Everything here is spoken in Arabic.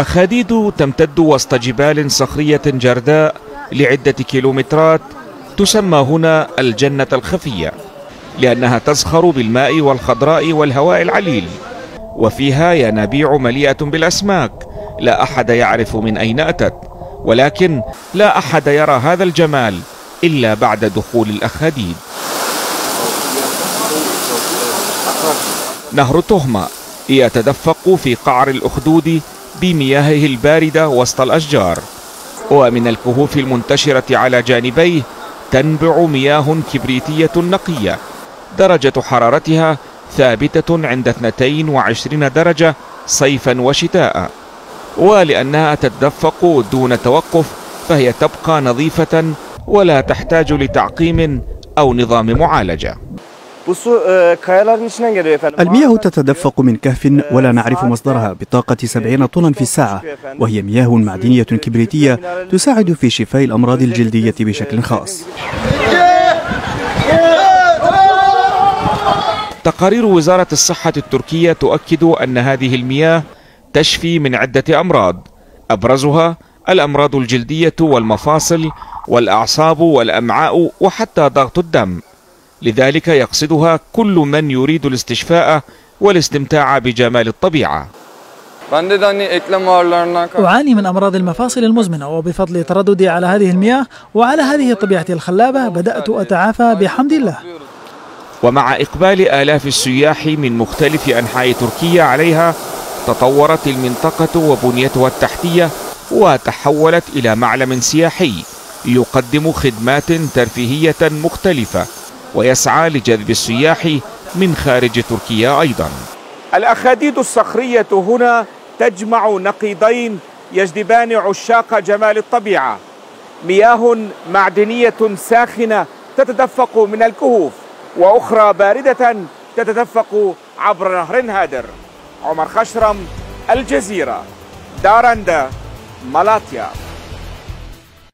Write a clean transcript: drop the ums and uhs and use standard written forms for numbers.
أخاديد تمتد وسط جبال صخرية جرداء لعدة كيلومترات، تسمى هنا الجنة الخفية لأنها تزخر بالماء والخضراء والهواء العليل، وفيها ينابيع مليئة بالأسماك لا أحد يعرف من أين أتت، ولكن لا أحد يرى هذا الجمال إلا بعد دخول الأخاديد. نهر تهمة يتدفق في قعر الأخدود بمياهه الباردة وسط الأشجار، ومن الكهوف المنتشرة على جانبيه تنبع مياه كبريتية نقية، درجة حرارتها ثابتة عند 22 درجة صيفا وشتاء، ولأنها تتدفق دون توقف فهي تبقى نظيفة ولا تحتاج لتعقيم أو نظام معالجة. المياه تتدفق من كهف ولا نعرف مصدرها بطاقة 70 طنا في الساعة، وهي مياه معدنية كبريتية تساعد في شفاء الأمراض الجلدية بشكل خاص. تقارير وزارة الصحة التركية تؤكد أن هذه المياه تشفي من عدة أمراض، أبرزها الأمراض الجلدية والمفاصل والأعصاب والأمعاء وحتى ضغط الدم، لذلك يقصدها كل من يريد الاستشفاء والاستمتاع بجمال الطبيعة. أعاني من أمراض المفاصل المزمنة، وبفضل ترددي على هذه المياه وعلى هذه الطبيعة الخلابة بدأت أتعافى بحمد الله. ومع إقبال آلاف السياح من مختلف أنحاء تركيا عليها، تطورت المنطقة وبنيتها التحتية وتحولت إلى معلم سياحي يقدم خدمات ترفيهية مختلفة، ويسعى لجذب السياح من خارج تركيا أيضا. الأخاديد الصخرية هنا تجمع نقيضين يجذبان عشاق جمال الطبيعة، مياه معدنية ساخنة تتدفق من الكهوف، وأخرى باردة تتدفق عبر نهر هادر. عمر خشرم، الجزيرة، دارندة، مالاتيا.